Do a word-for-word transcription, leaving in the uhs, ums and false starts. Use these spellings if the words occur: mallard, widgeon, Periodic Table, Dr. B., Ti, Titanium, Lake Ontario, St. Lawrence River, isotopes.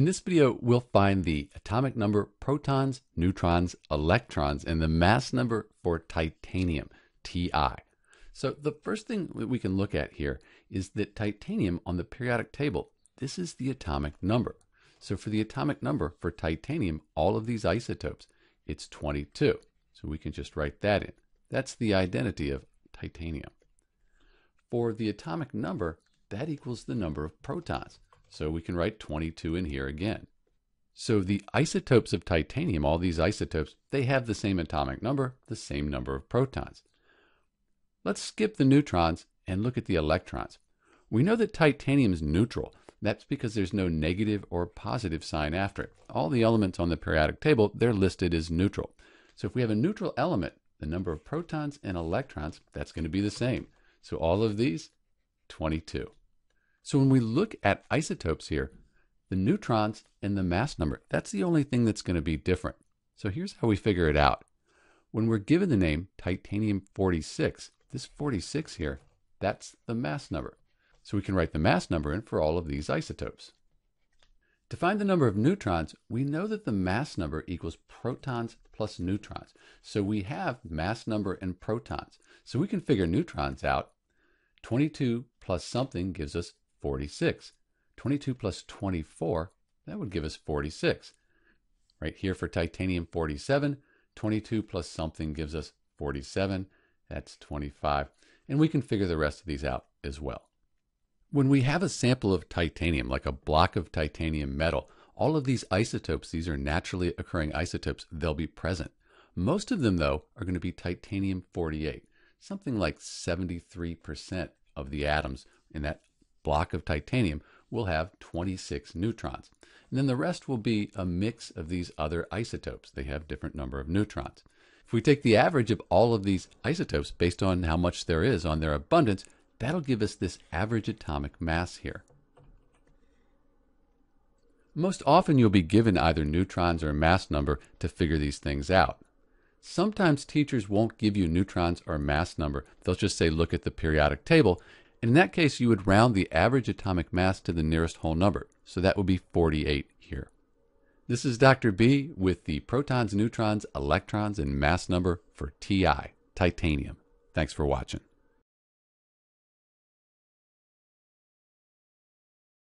In this video, we'll find the atomic number, protons, neutrons, electrons, and the mass number for titanium, Ti. So the first thing that we can look at here is that titanium on the periodic table, this is the atomic number. So for the atomic number for titanium, all of these isotopes, it's twenty-two. So we can just write that in. That's the identity of titanium. For the atomic number, that equals the number of protons. So we can write twenty-two in here again. So the isotopes of titanium, all these isotopes, they have the same atomic number, the same number of protons. Let's skip the neutrons and look at the electrons. We know that titanium is neutral. That's because there's no negative or positive sign after it. All the elements on the periodic table, they're listed as neutral. So if we have a neutral element, the number of protons and electrons, that's going to be the same. So all of these, twenty-two. So when we look at isotopes here, the neutrons and the mass number, that's the only thing that's going to be different. So here's how we figure it out. When we're given the name titanium forty-six, this forty-six here, that's the mass number. So we can write the mass number in for all of these isotopes. To find the number of neutrons, we know that the mass number equals protons plus neutrons. So we have mass number and protons. So we can figure neutrons out. twenty-two plus something gives us forty-six. twenty-two plus twenty-four, that would give us forty-six. Right here for titanium forty-seven, twenty-two plus something gives us forty-seven. That's twenty-five. And we can figure the rest of these out as well. When we have a sample of titanium, like a block of titanium metal, all of these isotopes, these are naturally occurring isotopes, they'll be present. Most of them, though, are going to be titanium forty-eight. Something like seventy-three percent of the atoms in that block of titanium will have twenty-six neutrons. And then the rest will be a mix of these other isotopes. They have different number of neutrons. If we take the average of all of these isotopes based on how much there is on their abundance, that'll give us this average atomic mass here. Most often you'll be given either neutrons or mass number to figure these things out. Sometimes teachers won't give you neutrons or mass number. They'll just say, look at the periodic table. And in that case, you would round the average atomic mass to the nearest whole number. So that would be forty-eight here. This is Doctor B with the protons, neutrons, electrons, and mass number for Ti, titanium. Thanks for watching.